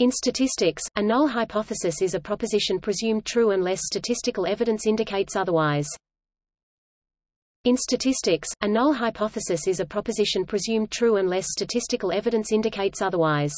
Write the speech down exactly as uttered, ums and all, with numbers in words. In statistics, a null hypothesis is a proposition presumed true unless statistical evidence indicates otherwise. In statistics, a null hypothesis is a proposition presumed true unless statistical evidence indicates otherwise.